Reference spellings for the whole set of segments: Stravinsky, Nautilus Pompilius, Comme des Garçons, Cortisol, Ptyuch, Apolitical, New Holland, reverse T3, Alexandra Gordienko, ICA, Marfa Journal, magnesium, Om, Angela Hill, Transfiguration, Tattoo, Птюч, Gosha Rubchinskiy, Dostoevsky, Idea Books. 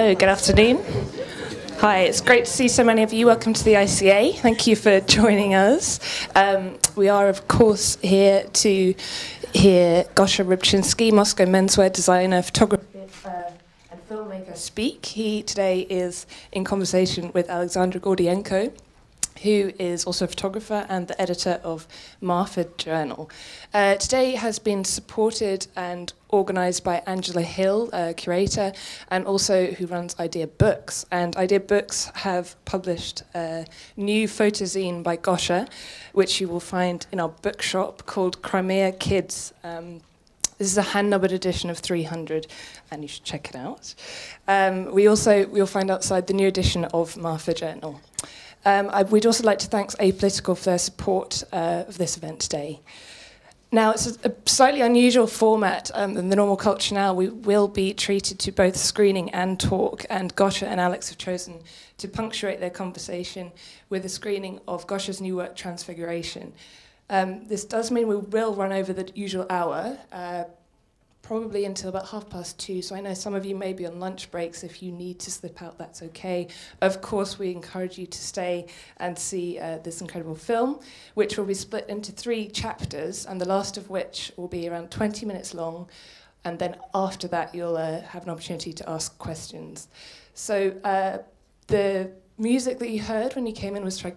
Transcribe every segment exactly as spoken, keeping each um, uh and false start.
Hello, good afternoon. Hi, it's great to see so many of you. Welcome to the I C A. Thank you for joining us. Um, we are, of course, here to hear Gosha Rubchinskiy, Moscow menswear designer, photographer, uh, and filmmaker speak. He today is in conversation with Alexandra Gordienko, who is also a photographer and the editor of Marfa Journal. Uh, today has been supported and organised by Angela Hill, a curator, and also who runs Idea Books. And Idea Books have published a new photozine by Gosha, which you will find in our bookshop, called Crimea Kids. Um, This is a hand-numbered edition of three hundred, and you should check it out. Um, we also, we'll find outside the new edition of Marfa Journal. Um, I, we'd also like to thank Apolitical for their support uh, of this event today. Now, it's a, a slightly unusual format um, in the normal culture now. We will be treated to both screening and talk, and Gosha and Alex have chosen to punctuate their conversation with a screening of Gosha's new work, Transfiguration. Um, this does mean we will run over the usual hour, uh, probably until about half past two, so I know some of you may be on lunch breaks. If you need to slip out, that's okay. Of course, we encourage you to stay and see uh, this incredible film, which will be split into three chapters, and the last of which will be around twenty minutes long, and then after that you'll uh, have an opportunity to ask questions. So uh, the music that you heard when you came in was uh,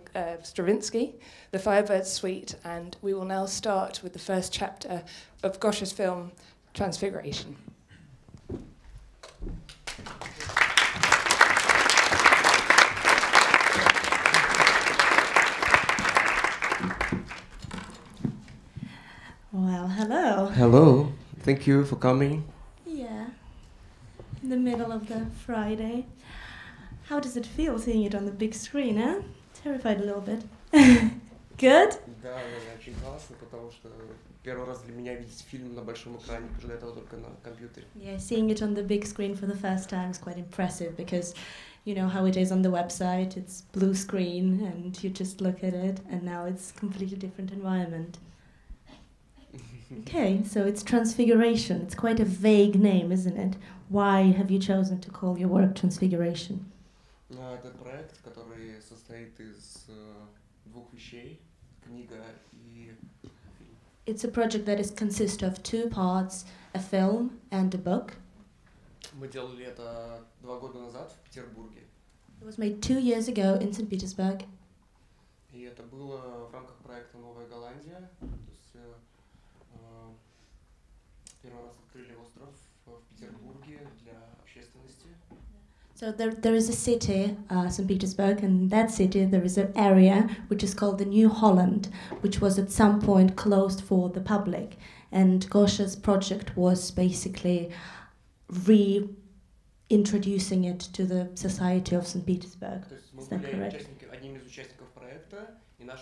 Stravinsky, the Firebird Suite, and we will now start with the first chapter of Gosha's film, Transfiguration. Well, hello. Hello. Thank you for coming. Yeah. In the middle of the Friday. How does it feel seeing it on the big screen, eh? Terrified a little bit. Good? Да, наверное, очень классно, потому что первый раз для меня видеть фильм на большом экране, потому что до этого только на компьютере. Yeah, seeing it on the big screen for the first time is quite impressive because you know how it is on the website, it's blue screen and you just look at it and now it's a completely different environment. Okay, so it's Transfiguration. It's quite a vague name, isn't it? Why have you chosen to call your work Transfiguration? Этот проект, который состоит из двух вещей, книга и фильм. It's a project that is consists of two parts, a film and a book. Мы делали это два года назад в Петербурге. It was made two years ago in Saint Petersburg. И это было в рамках проекта «Новая Голландия». То есть первый раз открыли остров в Петербурге для общественности. So there, there is a city, uh, Saint Petersburg, and in that city there is an area which is called the New Holland, which was at some point closed for the public. And Gosha's project was basically reintroducing it to the society of Saint Petersburg. Is that correct? Yeah.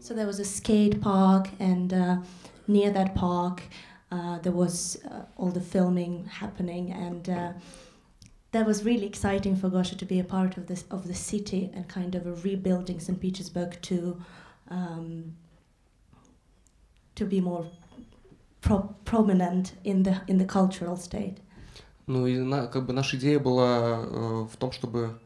So there was a skate park, and uh, near that park uh, there was uh, all the filming happening, and uh, that was really exciting for Gosha to be a part of this of the city and kind of a rebuilding Saint Petersburg to um, to be more pro prominent in the in the cultural state. Ну и как бы наша идея была в том, чтобы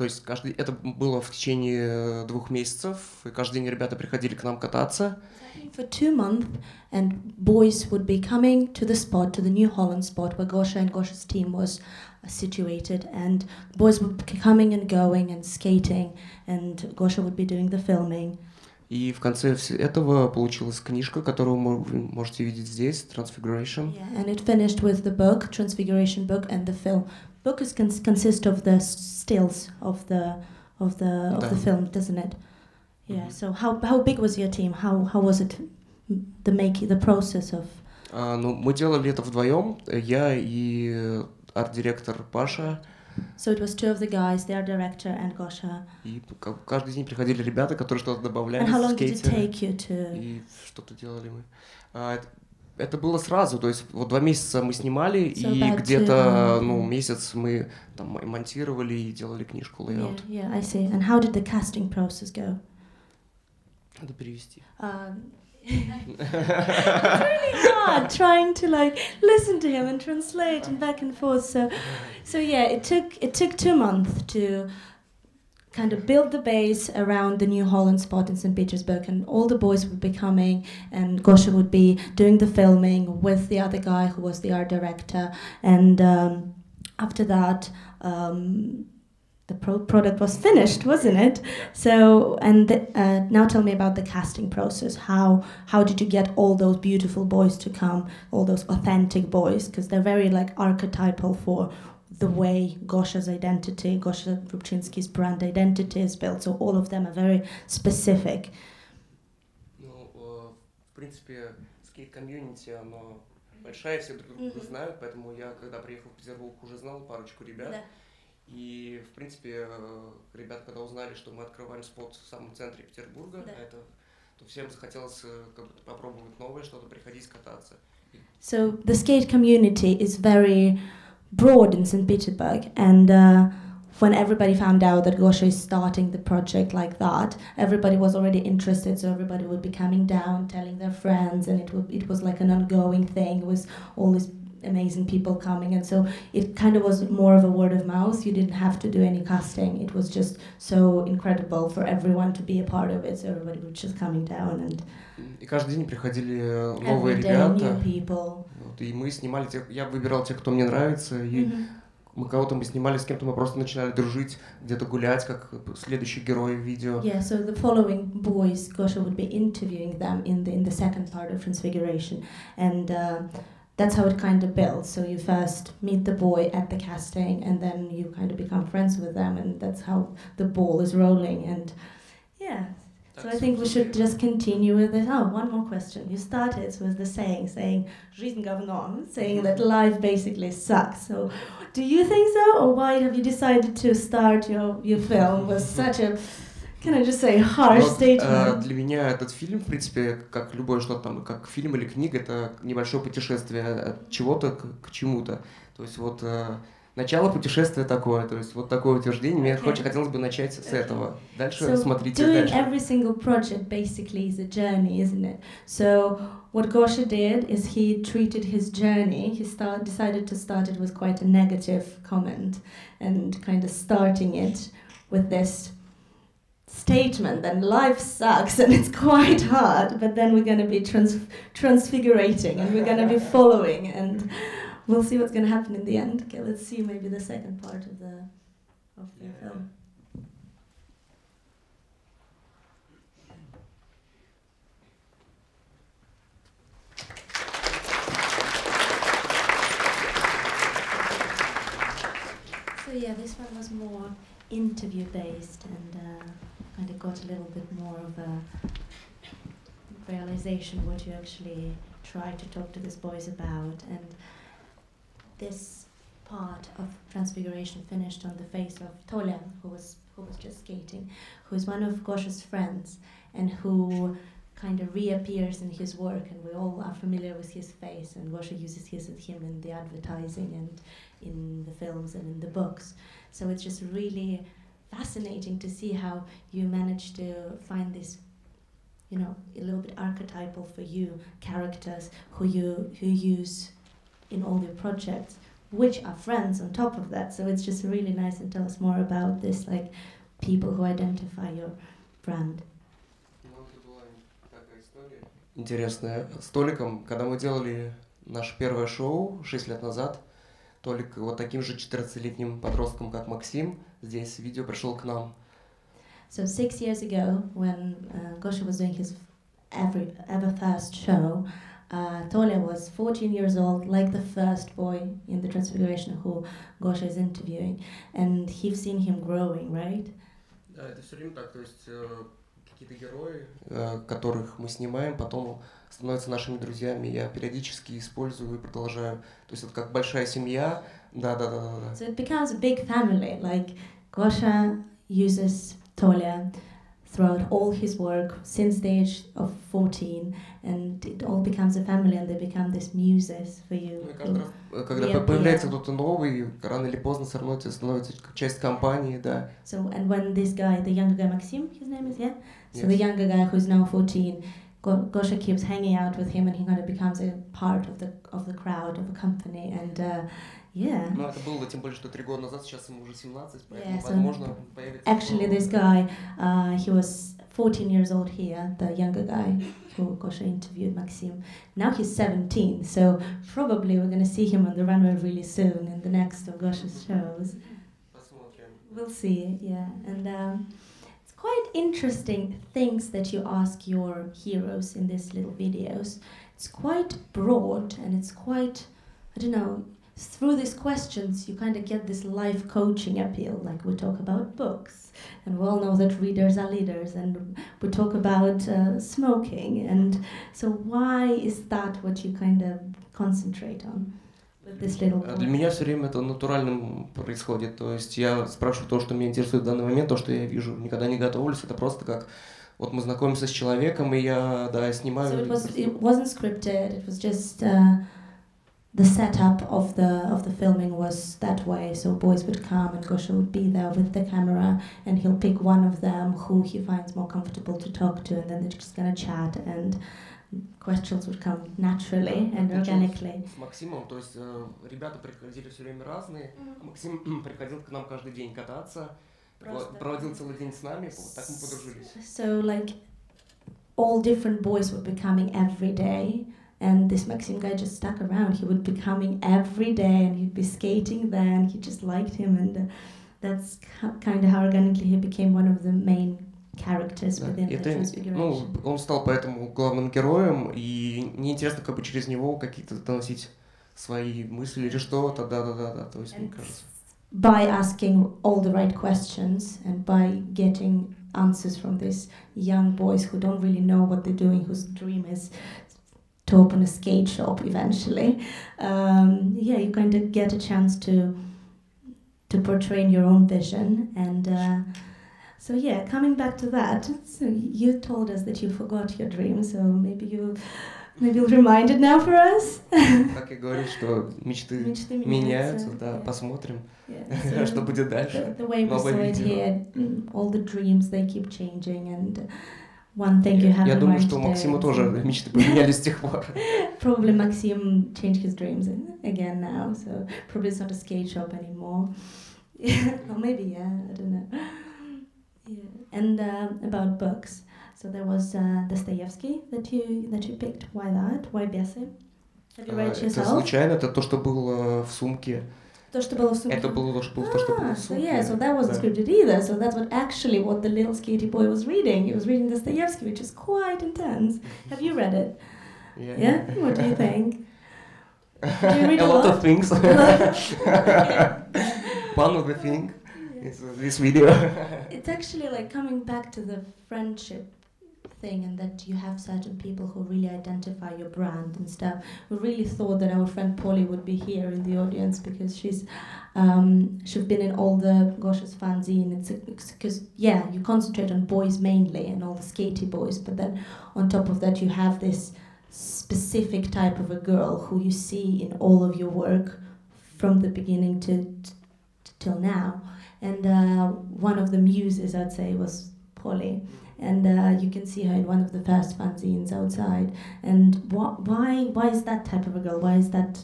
То есть каждый, это было в течение двух месяцев, и каждый день ребята приходили к нам кататься. For two months, and boys would be coming to the spot, to the New Holland spot, where Gosha and Gosha's team was situated, and boys would be coming and going and skating, and Gosha would be doing the filming. И в конце этого получилась книжка, которую вы можете видеть здесь, Transfiguration. Yeah, and it finished with the book, Transfiguration book, and the film. Book is cons consist of the stills of the of the of yeah. the film, doesn't it? Yeah. Mm-hmm. So how how big was your team? How how was it the making the process of? Uh, ну мы делали это вдвоем, я и арт-директор Паша. So it was two of the guys, their director and Gosha. И каждый день приходили ребята, которые что-то добавляли. And how long did it take you to? И что-то делали мы. Uh, Это было сразу, то есть вот два месяца мы снимали, so и где-то ну месяц мы там монтировали и делали книжку layout. Yeah, yeah, I see. And how did the casting process go? Надо перевести. Uh, It's really hard trying to like listen to him and translate and back and forth. So, so yeah, it took it took two months to kind of build the base around the New Holland spot in Saint Petersburg, and all the boys would be coming, and Gosha would be doing the filming with the other guy who was the art director, and um, after that. Um, The pro product was finished, wasn't it? So, and the, uh, now tell me about the casting process. How how did you get all those beautiful boys to come, all those authentic boys? Because they're very like archetypal for the way Gosha's identity, Gosha Rubchinskiy's brand identity is built. So all of them are very specific. Ну, в принципе, скейт-комьюнити, оно большое, все друг друга знают, поэтому я, когда приехал в Петербург, уже знал парочку ребят. И, в принципе, ребята, когда узнали, что мы открываем спот в самом центре Петербурга, да. это, то всем захотелось как бы, попробовать новое, что-то приходить, кататься. So the skate community is very broad in Saint Petersburg, and uh, when everybody found out that Gosha is starting the project like that, everybody was already interested, so everybody would be coming down, telling their friends, and it, would, it was like an ongoing thing. It was always amazing people coming, and so it kind of was more of a word of mouth. You didn't have to do any casting. It was just so incredible for everyone to be a part of it. So everybody was just coming down and. И каждый день приходили новые ребята. И мы снимали тех. Я выбирал тех, кто мне нравится, и мы кого-то мы снимали, с кем-то мы просто начинали дружить, где-то гулять, как следующий герой видео. Yeah, so the following boys, Gosha would be interviewing them in the in the second part of Transfiguration, and. Uh, That's how it kind of builds. So you first meet the boy at the casting, and then you kind of become friends with them, and that's how the ball is rolling. And yeah, that's so I think we should just continue with it. Oh, one more question. You started with the saying, saying "жизнь говном," saying that life basically sucks. So, do you think so, or why have you decided to start your your film with such a Can I just say harsh вот, statement? Э, для меня этот фильм, в принципе, как любое что-то там, как фильм или книга, это небольшое путешествие от чего-то к, к чему-то. То есть вот э, начало путешествия такое, то есть вот такое утверждение. Мне okay. хотелось бы начать с okay. этого. Дальше so смотрите doing дальше. Every single project basically is a journey, isn't it? So what Gosha did is he treated his journey. He start, decided to start it with quite a negative comment and kind of starting it with this. Statement then life sucks and it's quite hard, but then we're going to be trans transfigurating and we're going to be following, and we'll see what's going to happen in the end. Okay, let's see maybe the second part of the of the yeah. film. So yeah, this one was more interview based and. Uh, And it got a little bit more of a realization what you actually try to talk to these boys about. And this part of Transfiguration finished on the face of Tolya, who was who was just skating, who is one of Gosha's friends, and who kind of reappears in his work. And we all are familiar with his face. And Gosha uses his and him in the advertising and in the films and in the books. So it's just really. Fascinating to see how you manage to find this, you know, a little bit archetypal for you characters who you who use in all your projects, which are friends on top of that. So it's just really nice. And tell us more about this, like people who identify your brand. Интересная. С Толиком, когда мы делали наше первое шоу шесть лет назад. Толик, вот таким же четырнадцатилетним подростком, как Максим, здесь видео пришел к нам. So six years ago, when uh, Gosha was doing his every, ever first show, uh, Tolya was fourteen years old, like the first boy in the Transfiguration who Gosha is interviewing, and he's seen him growing, right? Да, это все время так, то есть какие-то герои, которых мы снимаем, потом становятся нашими друзьями. Я периодически использую и продолжаю. То есть это как большая семья. Да, да, да, да. So it becomes a big family. Like Gosha uses Tolya throughout all his work since the age of fourteen, and it all becomes a family, and they become this muses for you. Ну, каждый раз, когда появляется кто-то новый, рано или поздно все равно становится часть компании, да. So and when this guy, the younger guy Maxim, his name is yeah. So yes. the younger guy who is now fourteen. Gosha keeps hanging out with him, and he kind of becomes a part of the of the crowd, of the company, and uh, yeah. Ну, это было тем более, что три года назад, сейчас ему уже семнадцать, поэтому возможно появится. Actually, this guy, uh, he was fourteen years old here, the younger guy who Gosha interviewed, Maxim. Now he's seventeen, so probably we're going to see him on the runway really soon in the next of Gosha's shows. We'll see, yeah, and. Um, Quite interesting things that you ask your heroes in these little videos. It's quite broad, and it's quite, I don't know, through these questions you kind of get this life coaching appeal, like we talk about books, and we all know that readers are leaders, and we talk about uh, smoking, and so why is that what you kind of concentrate on? Для меня все время это натуральным происходит, то есть я спрашиваю то, что меня интересует в данный момент, то, что я вижу, никогда не готовлюсь, это просто как вот мы знакомимся с человеком и я да снимаю. So it was it wasn't scripted, it was just uh, the setup of the of the filming was that way. So boys would come and Gosha would be there with the camera, and he'll pick one of them who he finds more comfortable to talk to, and then they're just gonna chat and. Questions would come naturally and organically. С Максимом, то есть ребята приходили все время разные. Максим приходил к нам каждый день кататься, проводил целый день с нами, так мы подружились. So like all different boys would be coming every day, and this Maxim guy just stuck around. He would be coming every day, and he'd be skating there, and he just liked him, and that's kind of how organically he became one of the main. Characters within the Transfiguration. Ну, он стал поэтому главным героем, и неинтересно как бы через него какие-то доносить свои мысли или что-то, да-да-да, то есть мне кажется. By asking all the right questions and by getting answers from these young boys who don't really know what they're doing, whose dream is to open a skate shop eventually. Um, yeah, you kind of get a chance to to portray your own vision and. Uh, So yeah, coming back to that, so you told us that you forgot your dream, so maybe you, maybe you'll remind it now for us. Как я говорю, что мечты меняются, да, посмотрим, что будет дальше. The way we saw it here, all the dreams they keep changing, and one thing you haven't. Я думаю, что у Максима тоже мечты поменялись с тех пор. Probably Maxim changed his dreams again now, so probably it's not a skate shop anymore, or maybe yeah, I don't know. Yeah. And uh, about books, so there was uh, Dostoevsky that you that you picked. Why that? Why Bessie? Have you read it yourself? Это случайно, это то, что было в сумке. То, что было в сумке. Это было то, что было в сумке. Yeah, so that wasn't scripted either. So that's what actually what the little skaty boy was reading. He was reading Dostoevsky, which is quite intense. Have you read it? Yeah. Yeah. What do you think? Do you read a lot? A lot of things. One of the things. It's, uh, this video. It's actually like coming back to the friendship thing, and that you have certain people who really identify your brand and stuff. We really thought that our friend Polly would be here in the audience because she's um, she's been in all the Gosha's fanzine. It's because yeah, you concentrate on boys mainly and all the skatey boys, but then on top of that you have this specific type of a girl who you see in all of your work from the beginning to t till now. And uh, one of the muses, I'd say, was Polly. And uh, you can see her in one of the first fanzines outside. And wh why why is that type of a girl? Why is that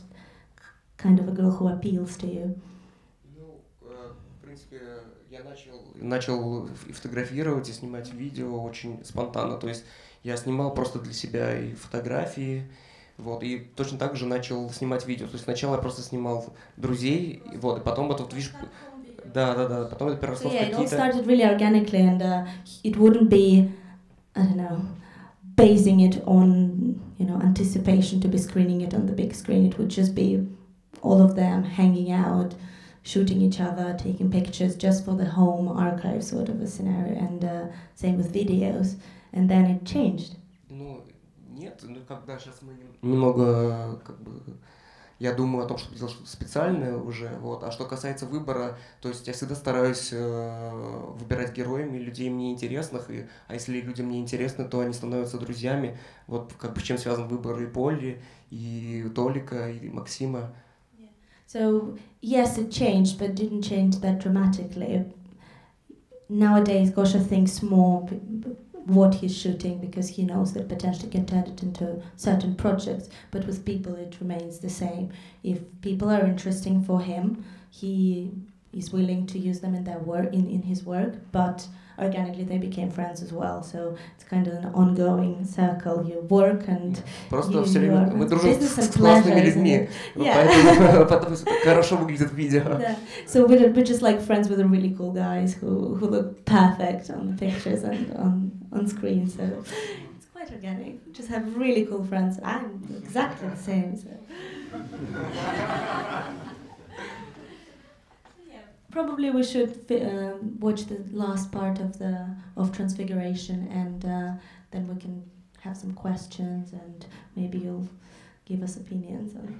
kind of a girl who appeals to you? Ну, в принципе, я начал начал фотографировать и снимать видео очень спонтанно. То есть я снимал просто для себя и фотографии. Вот, и точно так же начал снимать видео. То есть сначала я просто снимал друзей, и вот, и потом это вот видишь. Да, да, да. Потом это переросло в какие-то. So yeah, it all started really organically, and uh, it wouldn't be, I don't know, basing it on, you know, anticipation to be screening it on the big screen. It would just be all of them hanging out, shooting each other, taking pictures just for the home archive sort of a scenario, and uh, same with videos. And then it changed. Ну нет, ну когда сейчас мы немного как бы. Я думаю о том, чтобы делать что-то специальное уже, вот. А что касается выбора, то есть я всегда стараюсь э, выбирать героями людей мне интересных, и, а если люди мне интересны, то они становятся друзьями. Вот как бы чем связан выбор и Поли, и Толика, и Максима. Yeah. So yes, it changed, but didn't change that dramatically. Nowadays, Gosha thinks more. what he's shooting, because he knows that potentially can turn it into certain projects. But with people, it remains the same. If people are interesting for him, he is willing to use them in their work, in, in his work, but organically they became friends as well. So it's kind of an ongoing circle. You work and просто все время мы дружим с классными людьми. Поэтому хорошо выглядит видео. So we're, we're just like friends with the really cool guys who who look perfect on the pictures and on on screen. So it's quite organic. We just have really cool friends. I'm exactly the same. So. Probably we should uh, watch the last part of the of Transfiguration, and uh, then we can have some questions, and maybe you'll give us opinions. On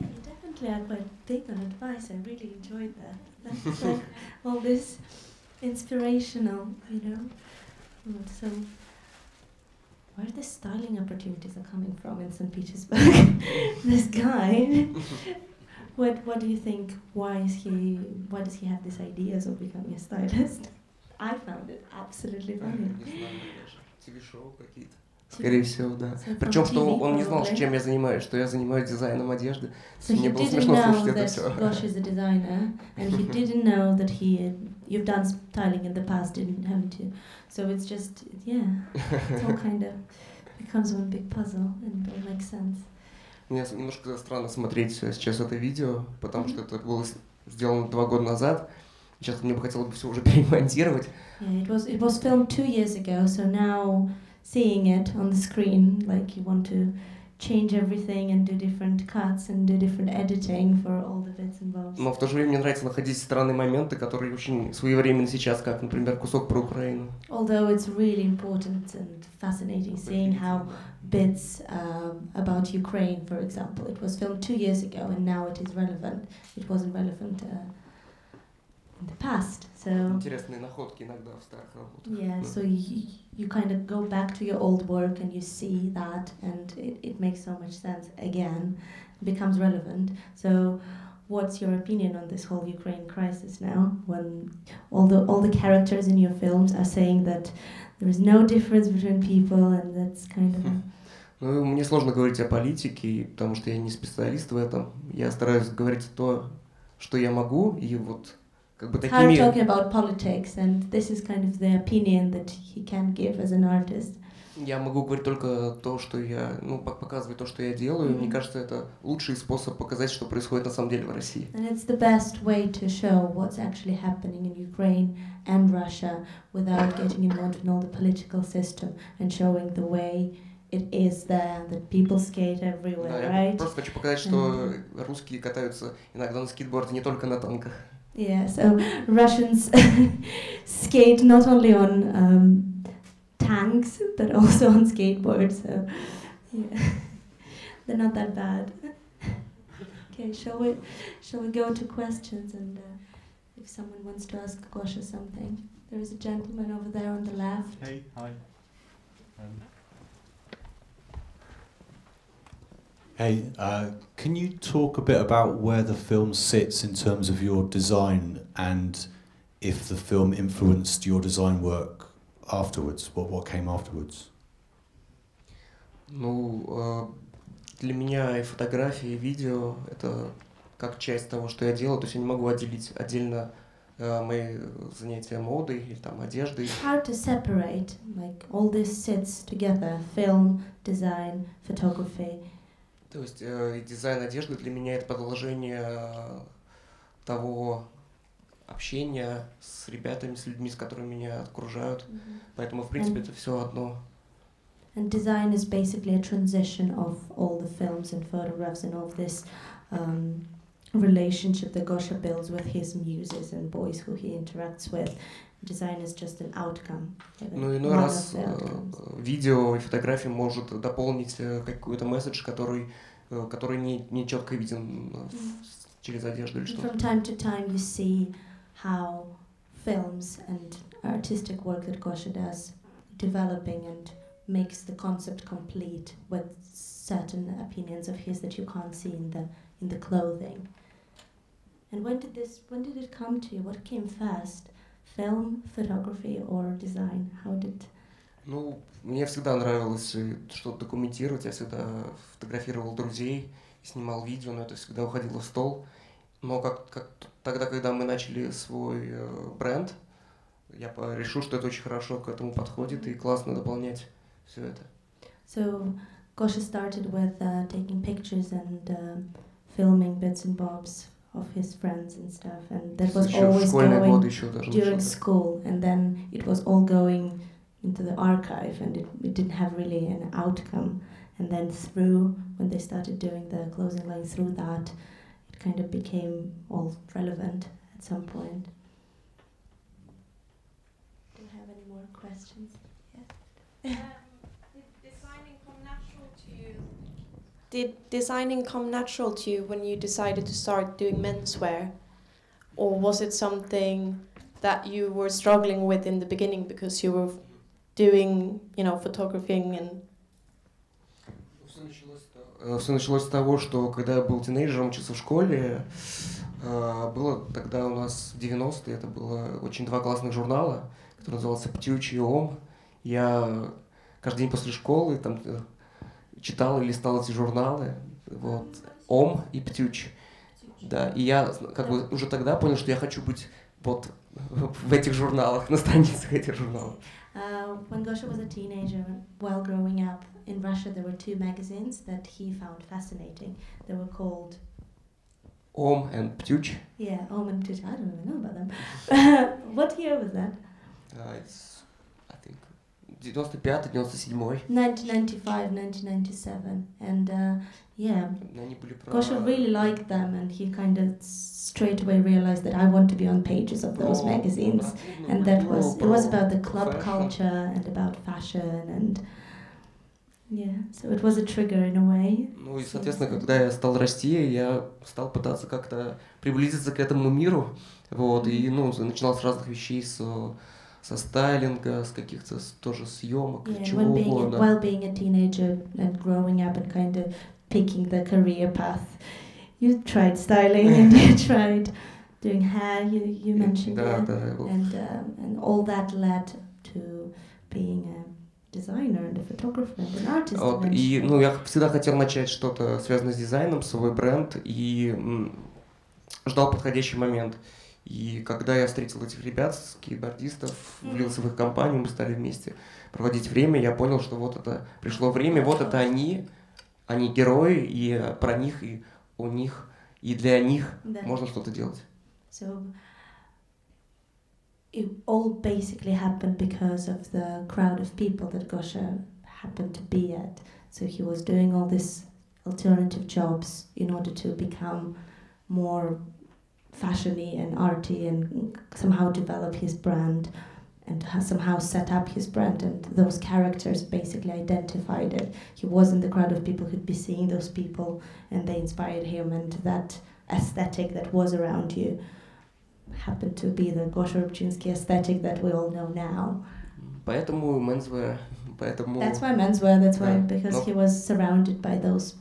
You definitely are quite big on advice. I really enjoyed that. That's like all this inspirational, you know. So. Where the styling opportunities are coming from in Saint Petersburg? This guy. What What do you think? Why is he? Why does he have these ideas of becoming a stylist? I found it absolutely funny. Телешоу какие-то. Скорее всего, да. Причем что он не знал, чем я занимаюсь, что я занимаюсь дизайном одежды. Мне было смешно слушать это все. Gosh is a designer, and he didn't know that he. You've done styling in the past, didn't haven't you? So it's just, yeah, it's all kind of becomes one big puzzle and it makes sense. Мне немножко странно смотреть сейчас это видео, потому что это было сделано два года назад. Сейчас мне бы хотелось бы все уже перемонтировать. It was it was filmed two years ago, so now seeing it on the screen, like you want to change everything and do different cuts and do different editing for all the bits involved. Но в то же время мне нравится находить странные моменты, которые очень своевременны сейчас, как, например, кусок про Украину. Although it's really important and fascinating seeing how bits um, about Ukraine, for example, it was filmed two years ago and now it is relevant. It wasn't relevant uh, in the past. So интересные находки иногда в старых работах. Yeah, so you, you kind of go back to your old work and you see that, and it, it makes so much sense again, it becomes relevant. So what's your opinion on this whole Ukraine crisis now, when all the all the characters in your films are saying that there is no difference between people, and that's kind of... Ну, мне сложно говорить о политике, потому что я не специалист в этом. Я стараюсь говорить то, что я могу, и вот... Hard talking about politics, and this is kind of the opinion that he can give as an artist. Я могу говорить только то, что я, ну, показывать то, что я делаю. Мне кажется, это лучший способ показать, что происходит на самом деле в России. And it's the best way to show what's actually happening in Ukraine and Russia without getting involved in all the political system and showing the way it is there, that people skate everywhere, right? Я просто хочу показать, что русские катаются иногда на скейтборде, не только на танках. Yeah, so Russians skate not only on um, tanks, but also on skateboards, so yeah. They're not that bad. Okay, shall we, shall we go to questions, and uh, if someone wants to ask Gosha something? There is a gentleman over there on the left. Hey, hi. Um. Hey, uh, can you talk a bit about where the film sits in terms of your design, and if the film influenced your design work afterwards? What what came afterwards? Ну, для меня и фотографии, и видео это как часть того, что я делаю. То есть я не могу отделить отдельно мои занятия модой или там одеждой. How to separate, like all this sits together: film, design, photography. То есть э, дизайн одежды для меня это продолжение э, того общения с ребятами, с людьми, с которыми меня окружают. Mm-hmm. Поэтому, в принципе, and, это все одно. And design is basically a transition of all the films and photographs and all this um, relationship that Gosha builds with his muses and boys who he interacts with. Design is just an outcome. Ну иной раз видео и фотографии может дополнить какой-то месседж, который который не не четко виден через одежду или что-то. From time to time you see how films and artistic work that Gosha does developing and makes the concept complete with certain opinions of his that you can't see in the in the clothing. And when did this? When did it come to you? What came first, film, photography, or design? How did? Ну, мне всегда нравилось что-то документировать. Я всегда фотографировал друзей, снимал видео, но это всегда уходило в стол. Но как, как тогда, когда мы начали свой э, бренд, я решил, что это очень хорошо к этому подходит и классно дополнять все это. So Gosha started with uh, taking pictures and uh, filming bits and bobs of his friends and stuff, and that was always going during school, and then it was all going into the archive, and it, it didn't have really an outcome. And then through, when they started doing the closing line through that, it kind of became all relevant at some point. Do you have any more questions? Yeah. Did designing come natural to you when you decided to start doing menswear? Or was it something that you were struggling with in the beginning because you were doing, you know, photographing and... Все началось с того, что когда я был тинейджером, учился в школе, было тогда у нас в девяностые, это было очень два классных журнала, который назывался «Ptyuch» и «Om». Я каждый день после школы там... читал и листал эти журналы, вот, «Ом» и «Птюч». Да, и я как бы уже тогда понял, что я хочу быть вот в этих журналах, на страницах этих журналов. Uh, when Gosha was a teenager, while growing up in Russia, there were two magazines that he found fascinating. They were called «Ом» and «Птюч». Yeah, «Ом» and «Птюч». I don't even know about them. What year was that? Uh, it's, I think... nineteen ninety-five, nineteen ninety-seven, and uh, yeah, Gosha really liked them, and he kind of straight away realized that I want to be on pages of those magazines, and that was, it was about the club culture and about fashion, and yeah, so it was a trigger in a way. Ну и, соответственно, когда я стал расти, я стал пытаться как-то приблизиться к этому миру, вот, и, ну, начинал с разных вещей, с... со стайлинга, с каких-то тоже съемок, yeah, чего when being, угодно. While being a teenager and growing up and kind of picking the career path, you tried styling and you tried doing hair, you, you mentioned да, it, да, and, um, and all that led to being a designer and a photographer and an artist. Вот, и, ну, я всегда хотел начать что-то связанное с дизайном, свой бренд, и м, ждал подходящий момент. И когда я встретил этих ребят, скейтбордистов, влился в их компанию, мы стали вместе проводить время, я понял, что вот это пришло время, вот это они, они герои, и про них, и у них, и для них да. можно что-то делать. So it all basically happened because of the crowd of people that Gosha happened to be at. So he was doing all these alternative jobs in order to become more fashiony and arty and somehow develop his brand and somehow set up his brand, and those characters basically identified it. He was in the crowd of people who'd be seeing those people, and they inspired him, and that aesthetic that was around you happened to be the Gosha Rubchinskiy aesthetic that we all know now. Поэтому menswear, поэтому... That's why menswear, that's why, because he was surrounded by those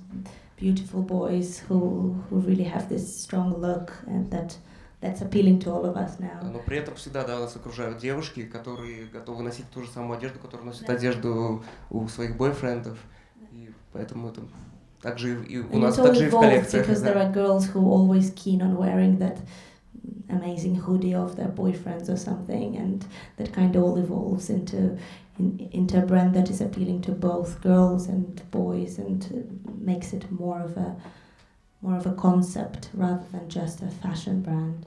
beautiful boys who who really have this strong look, and that that's appealing to all of us now. Но при этом всегда нас окружают девушки, которые готовы носить ту же самую одежду, которую носят одежду у своих бойфрендов, и поэтому это также и у нас также в коллекциях. Because there are girls who always keen on wearing that amazing hoodie of their boyfriends or something, and that kind of all evolves into. In, into a brand that is appealing to both girls and boys, and makes it more of a more of a concept rather than just a fashion brand.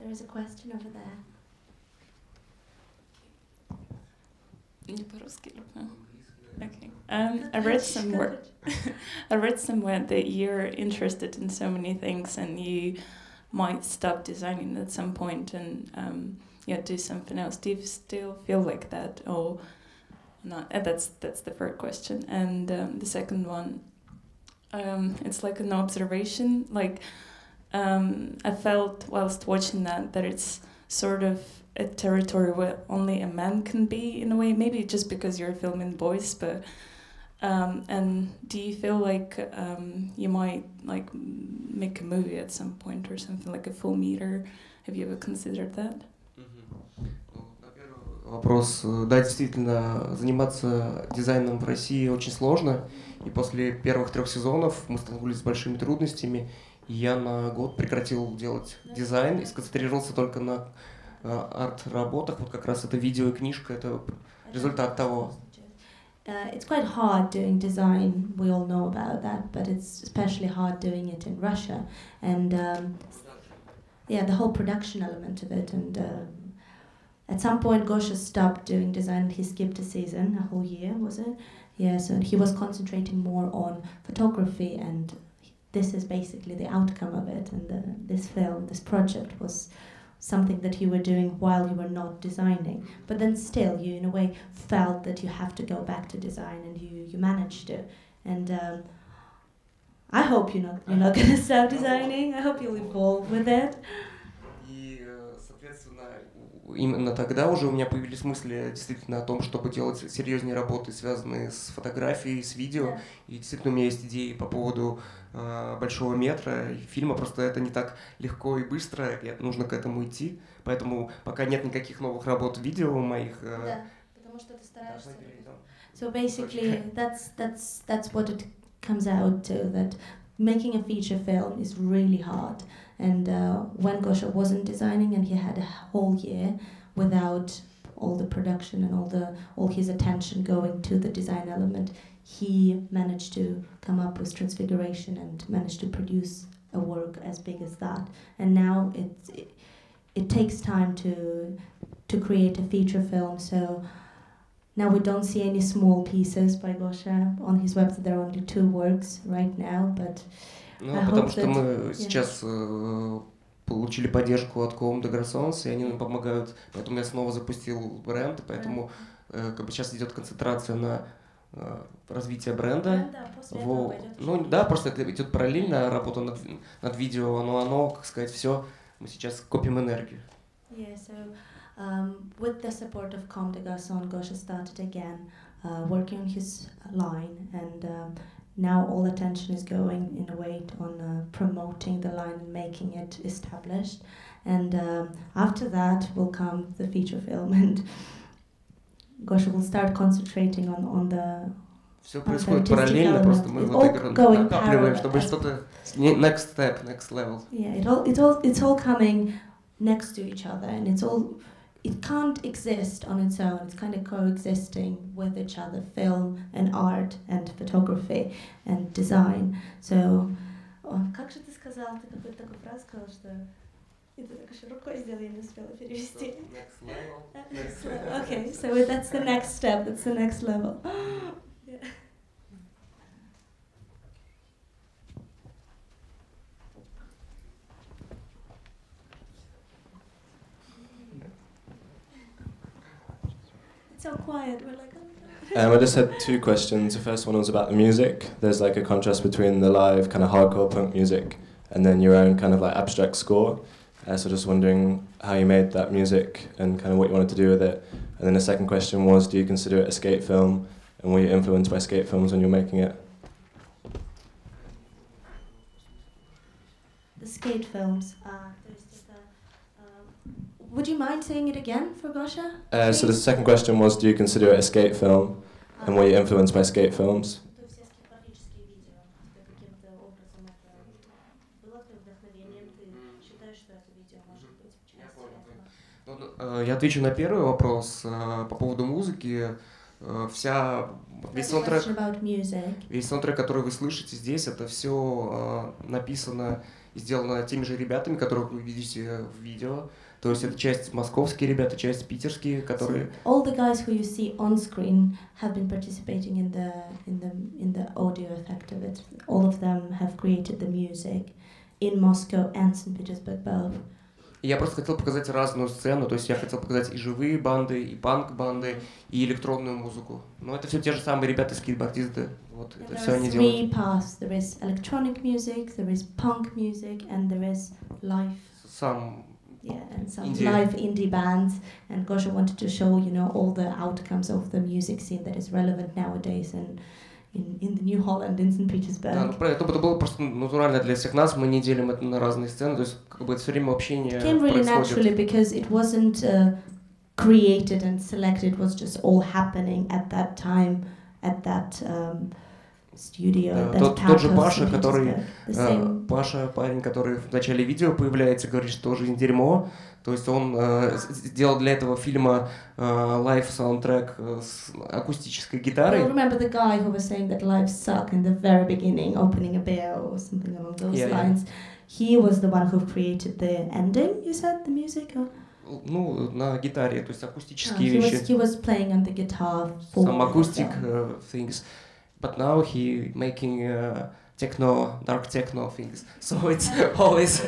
There is a question over there. Okay. Um, I read somewhere. I read somewhere that you're interested in so many things, and you might stop designing at some point, and um, yeah, do something else. Do you still feel like that or not? Uh, that's that's the first question, and um, the second one, um, it's like an observation. Like um, I felt whilst watching that that it's sort of a territory where only a man can be, in a way, maybe just because you're filming boys, but um, and do you feel like um, you might like make a movie at some point or something, like a full meter? Have you ever considered that? Вопрос. Да, действительно, заниматься дизайном в России очень сложно. И после первых трех сезонов мы столкнулись с большими трудностями. И я на год прекратил делать дизайн и сконцентрировался только на э, арт-работах. Вот как раз это видео и книжка, это результат того. Uh, it's quite hard doing design. We all know about that, but it's especially hard doing it in Russia. And um, yeah, the whole production element of it. And uh, at some point, Gosha stopped doing design. He skipped a season, a whole year, was it? Yeah, so he was concentrating more on photography, and this is basically the outcome of it. And the, this film, this project, was something that you were doing while you were not designing. But then still, you in a way felt that you have to go back to design, and you, you managed to. And um, I hope you're not, you're not going to stop designing. I hope you'll evolve with it. Именно тогда уже у меня появились мысли действительно о том, чтобы делать серьезнее работы, связанные с фотографией, с видео. И действительно у меня есть идеи по поводу э, большого метра и фильма. Просто это не так легко и быстро, и нужно к этому идти. Поэтому пока нет никаких новых работ видео моих. Э, да, потому что ты стараешься. So basically, that's that's that's what it comes out to, that making a feature film is really hard. And uh, when Gosha wasn't designing, and he had a whole year without all the production and all the all his attention going to the design element, he managed to come up with Transfiguration and managed to produce a work as big as that. And now it's, it it takes time to to create a feature film. So now we don't see any small pieces by Gosha on his website. There are only two works right now, but. Ну, I потому что that, мы yeah. сейчас э, получили поддержку от Comme des Garçons, и они нам помогают, поэтому я снова запустил бренд, поэтому right. э, как бы сейчас идет концентрация на э, развитие бренда. Yeah, Во, да, ну да, просто это идет параллельно работа над, над видео, но оно, как сказать, все, мы сейчас копим энергию. Yeah, so um, with the support of Comme des Garçons, Gosha started again uh, working on his line, and um, now all attention is going in a way on uh, promoting the line and making it established. And um, after that will come the feature film, and Gosha will start concentrating on, on the... Все происходит параллельно, просто мы вот накапливаем, чтобы что-то... Next step, next level. Yeah, it all, it all, it's all coming next to each other, and it's all... It can't exist on its own. It's kind of coexisting with each other, film and art and photography and design. So, как же ты сказал, ты какую-то такую фразу сказал, что и ты так еще рукой сделал, я не успела перевести. Next level. Okay, so that's the next step. That's the next level. Yeah. So quiet, we're like, oh. um, I just had two questions. The first one was about the music. There's like a contrast between the live kind of hardcore punk music and then your own kind of like abstract score. Uh, so just wondering how you made that music and kind of what you wanted to do with it. And then the second question was, do you consider it a skate film, and were you influenced by skate films when you're making it? The skate films are... Would you mind saying it again for Gosha? Uh, so the second question was, do you consider it a skate film, and were you influenced by skate films? Я отвечу на первый вопрос по поводу музыки. Вся весь саундтрек, весь саундтрек, который вы слышите здесь, это все написано и сделано теми же ребятами, которых вы видите в видео. То есть это часть московские ребята, часть питерские, которые. All the guys who you see on screen have been participating in the in the in the audio effect of it. All of them have created the music in Moscow and Saint Petersburg both. Я просто хотел показать разную сцену, то есть я хотел показать и живые банды, и панк-банды, и электронную музыку. Но это все те же самые ребята, скейтбордисты, вот это все они делают. There are three paths. There is electronic music, there is punk music, and there is live. Сам yeah, and some indie. live indie bands. And Gosha wanted to show, you know, all the outcomes of the music scene that is relevant nowadays and in, in the New Holland, in Saint Petersburg. Да, это было просто натурально для всех нас. Мы не делим это на разные сцены, то есть как бы это все время общение происходит. It came really naturally because it wasn't uh, created and selected. It was just all happening at that time, at that. Um, Studio, да, тот, тот же Паша, который, э, Паша, парень, который в начале видео появляется, говорит, что жизнь дерьмо. То есть он э, сделал для этого фильма лайв-саундтрек э, с акустической гитарой. I remember the guy who was saying that life suck in the very beginning, opening a beer or something along those yeah, lines. Yeah. He was the one who created the ending, you said, the music? Or? Ну, на гитаре, то есть акустические oh, he вещи. Was, he was playing on the guitar for some acoustic uh, things. But now he making uh, techno, dark techno things. So it's always.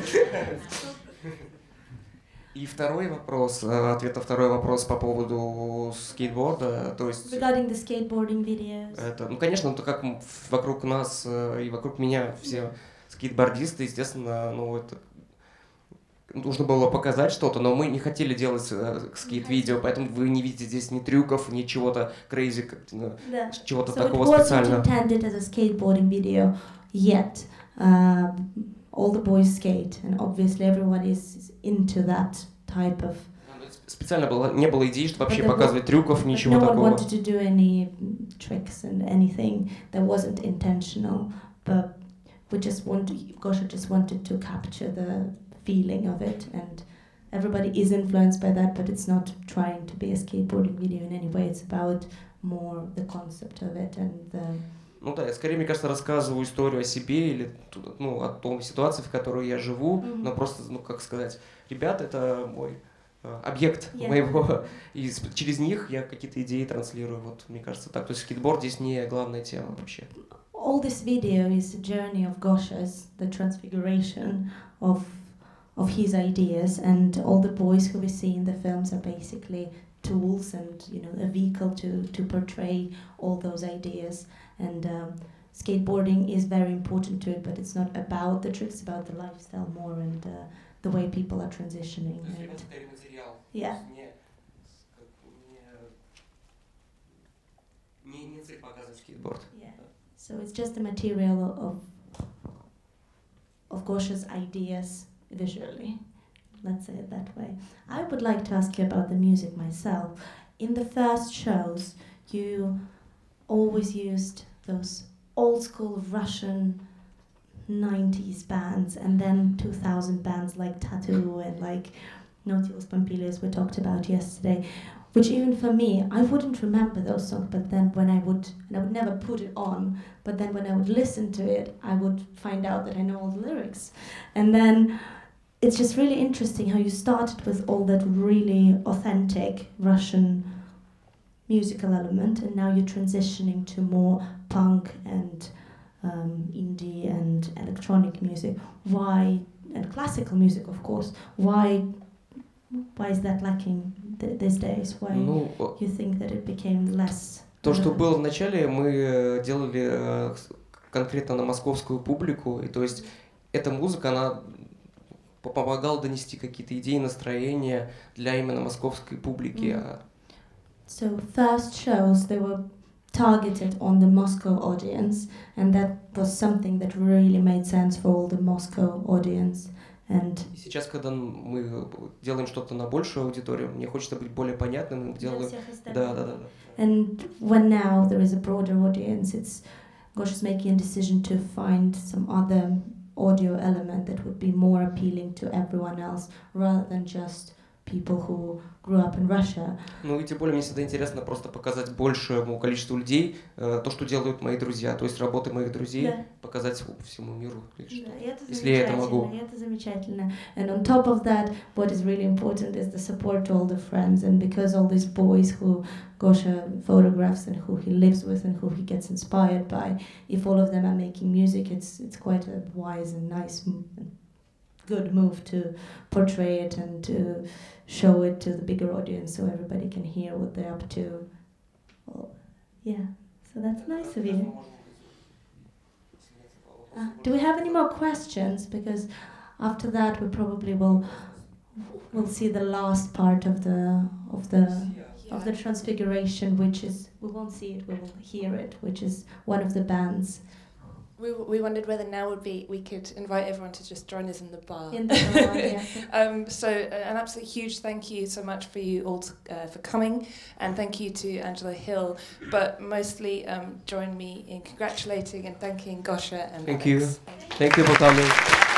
И второй вопрос, ответ на второй вопрос по поводу скейтборда, то есть. Regarding the skateboarding videos. Это, ну конечно, то как вокруг нас и вокруг меня все скейтбордисты, естественно, ну это. Нужно было показать что-то, но мы не хотели делать э, скейт-видео, поэтому вы не видите здесь ни трюков, ни чего-то crazy, да. чего-то so такого специального. Специально было, не было идеи, чтобы вообще показывать трюков, ничего no такого. Feeling of it, and everybody is influenced by that, but it's not trying to be a skateboarding video in any way. It's about more the concept of it and the. Ну да, я скорее, мне кажется, рассказываю историю о себе или ну о том ситуации, в которой я живу, mm-hmm. но просто, ну как сказать, ребята, это мой uh, объект yeah. моего, и через них я какие-то идеи транслирую. Вот мне кажется так. То есть скейтборд здесь не главная тема вообще. All this video is a journey of Gosha's, the transfiguration of. Of his ideas, and all the boys who we see in the films are basically tools and, you know, a vehicle to to portray all those ideas. And um, skateboarding is very important to it, but it's not about the tricks, about the lifestyle more and uh, the way people are transitioning. And yeah. yeah. So it's just the material of of Gosha's ideas. Visually, let's say it that way. I would like to ask you about the music myself. In the first shows, you always used those old school Russian nineties bands and then two thousand bands like Tattoo and like Nautilus Pompilius we talked about yesterday, which even for me, I wouldn't remember those songs, but then when I would, and I would never put it on, but then when I would listen to it, I would find out that I know all the lyrics. And then it's just really interesting how you started with all that really authentic Russian musical element, and now you're transitioning to more punk and um, indie and electronic music. Why, and classical music, of course, why Why is that lacking these days? Why ну, you think that it became less? То, что было в начале, мы делали конкретно на московскую публику, и то есть эта музыка, она помогала донести какие-то идеи, настроения для именно московской публики. Mm. So first shows they were targeted on the Moscow audience, and that was something that really made sense for all the Moscow audience. And сейчас, когда мы делаем что-то на большую аудиторию, мне хочется быть более понятным, делаю. Да, да, да. And when now there is a broader audience, it's Gosha's making a decision to find some other audio element that would be more appealing to everyone else, rather than just people who grew up in Russia. Ну и тем более мне всегда интересно просто показать большему количеству людей э, то, что делают мои друзья, то есть работы моих друзей, да. показать всему миру, да, это если я это могу. Это замечательно. And on top of that, what is really important is the support to all the friends, and because all these boys who Gosha photographs and who he lives with and who he gets inspired by, if all of them are making music, it's it's quite a wise and nice movement. Good move to portray it and to show it to the bigger audience so everybody can hear what they're up to. Well, yeah, so that's nice of you. Uh, do we have any more questions? Because after that we probably will we'll see the last part of the of the yeah. of the Transfiguration, which is, we won't see it, we will hear it, which is one of the bands. We, we wondered whether now would be we could invite everyone to just join us in the bar. In the bar, yeah. um, so uh, an absolute huge thank you so much for you all to, uh, for coming, and thank you to Angela Hill. But mostly, um, join me in congratulating and thanking Gosha and Alex. Thank you, thank you for coming.